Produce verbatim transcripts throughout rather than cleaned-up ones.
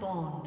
spawned.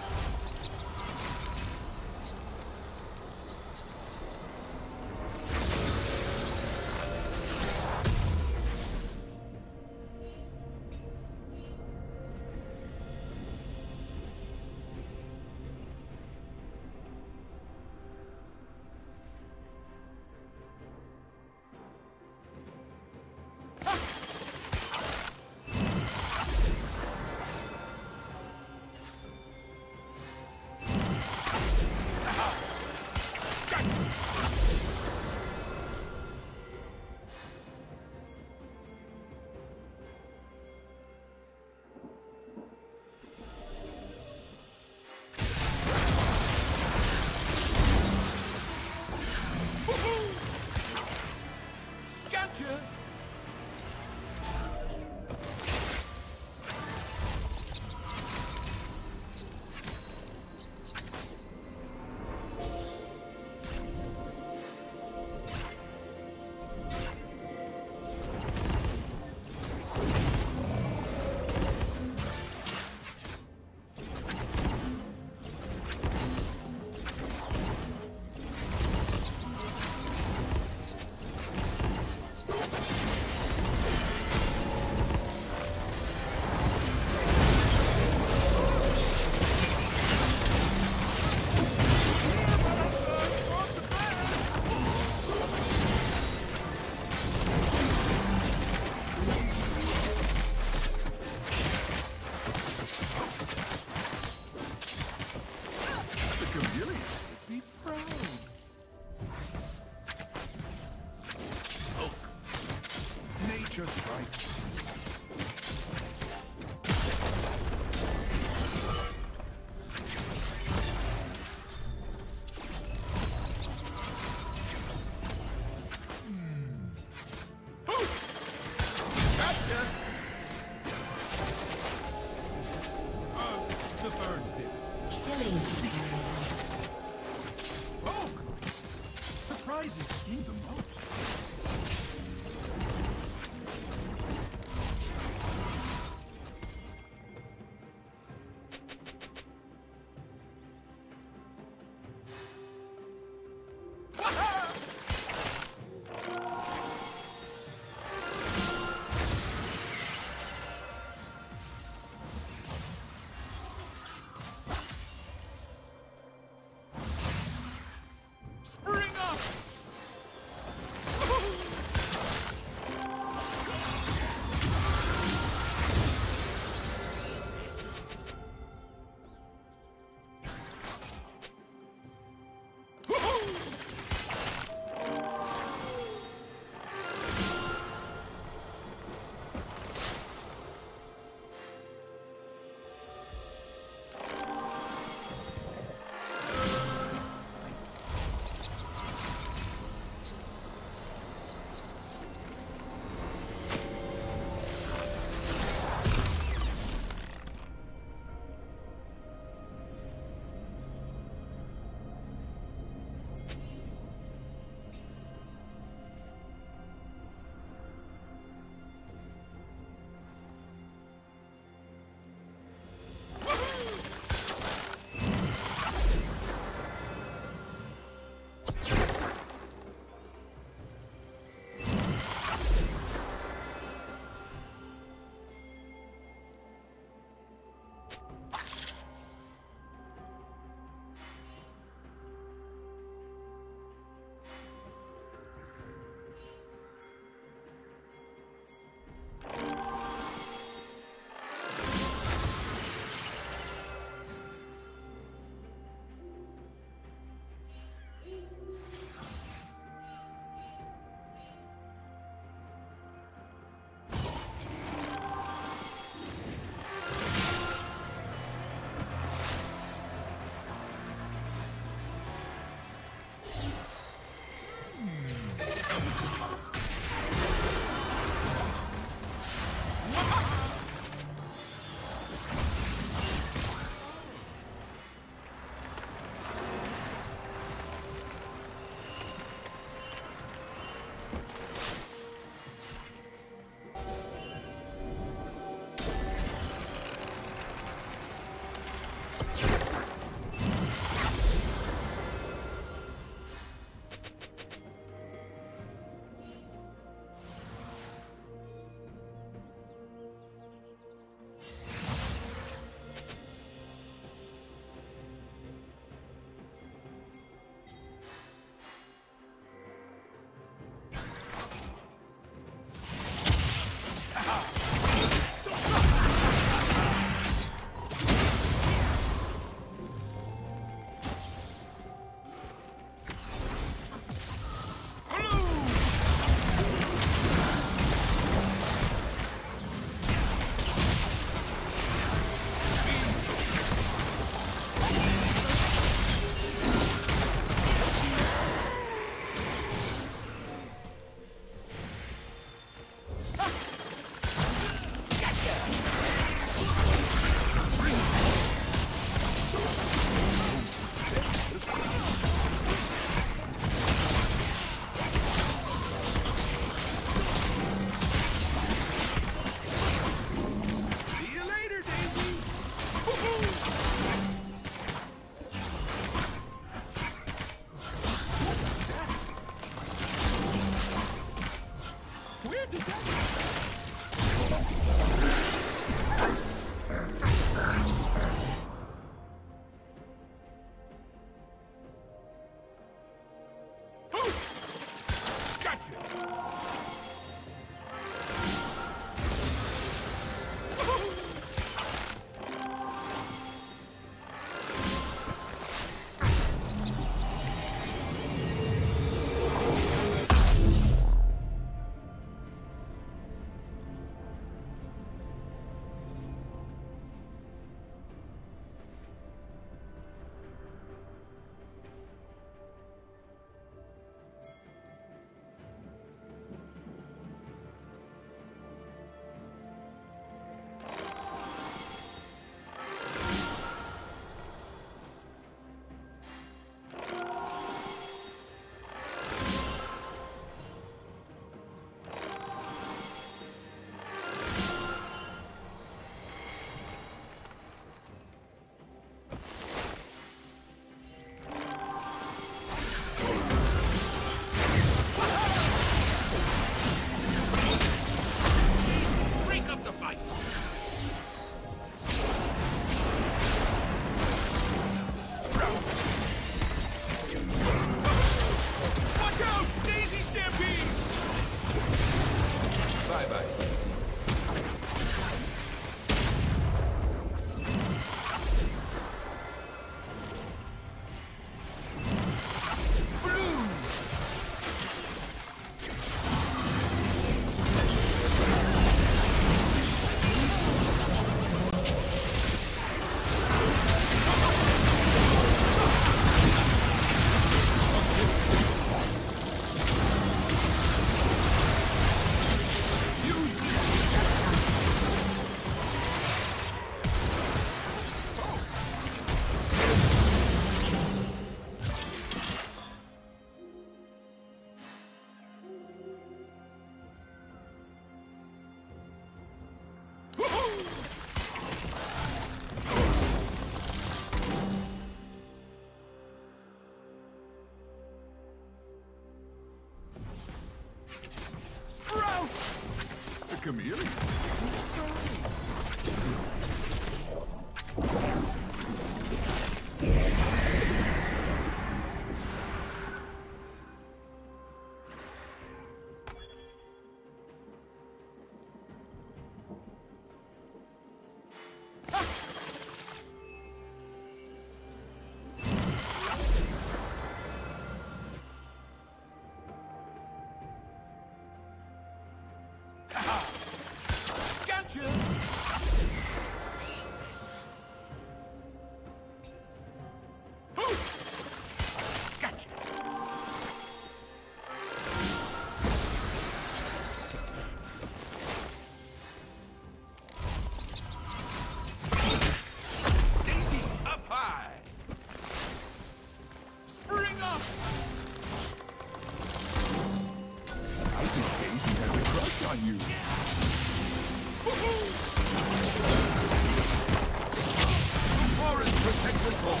Turret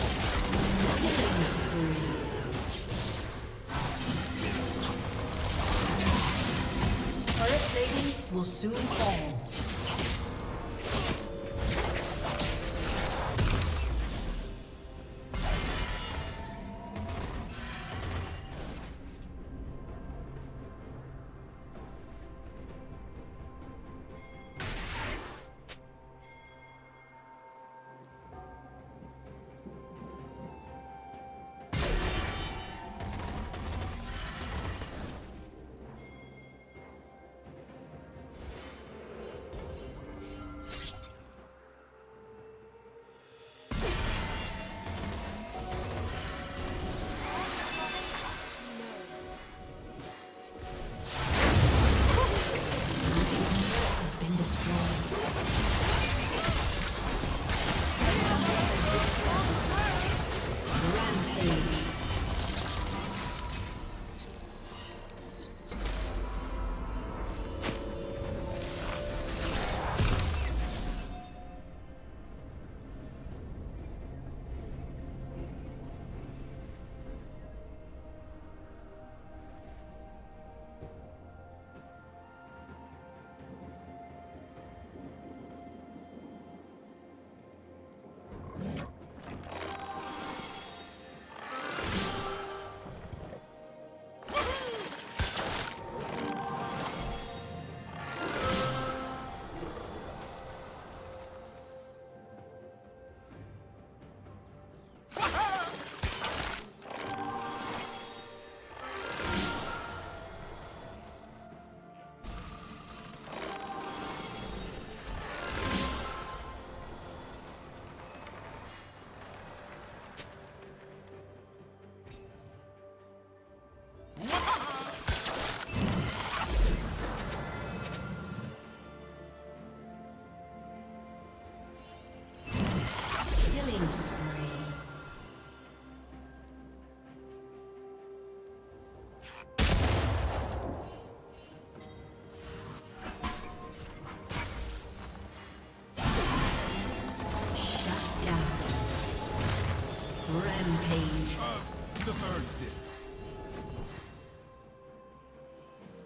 plating will soon fall.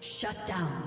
Shut down.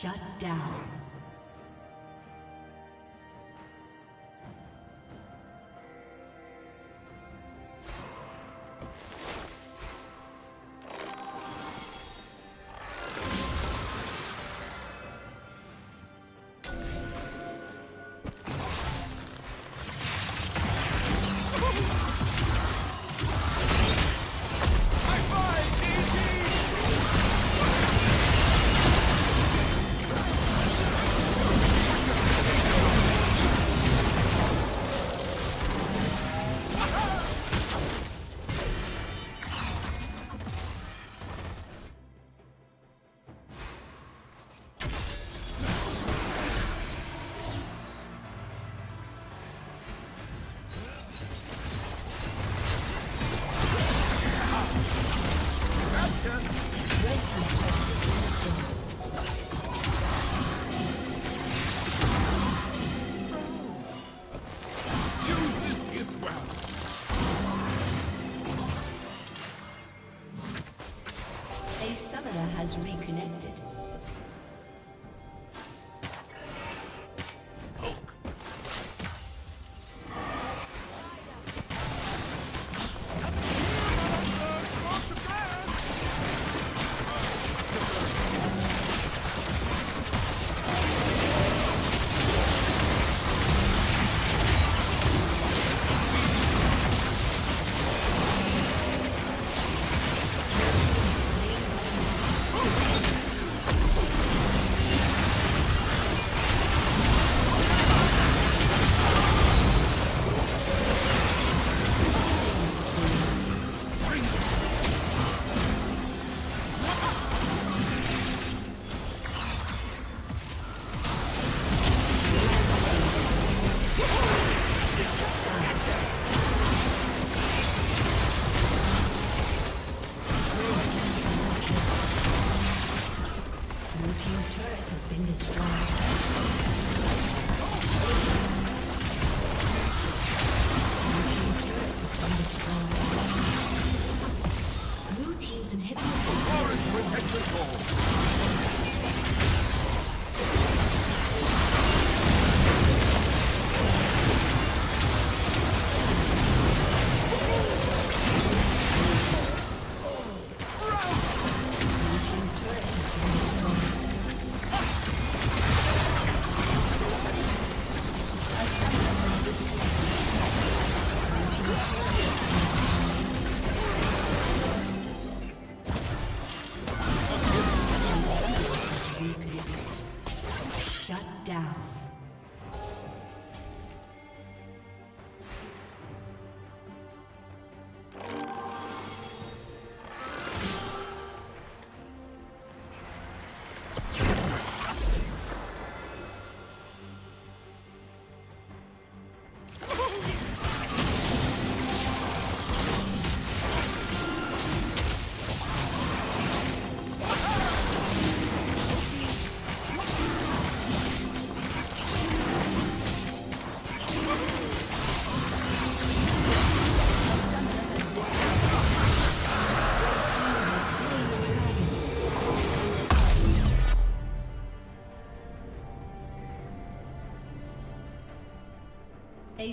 Shut down. Reconnected. A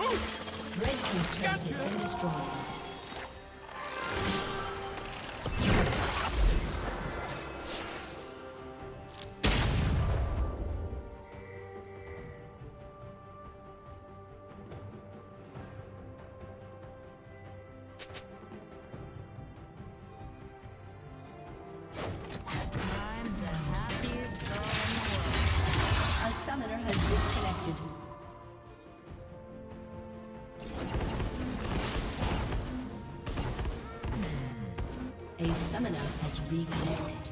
Red team's turret has been destroyed. A summoner has reconnected.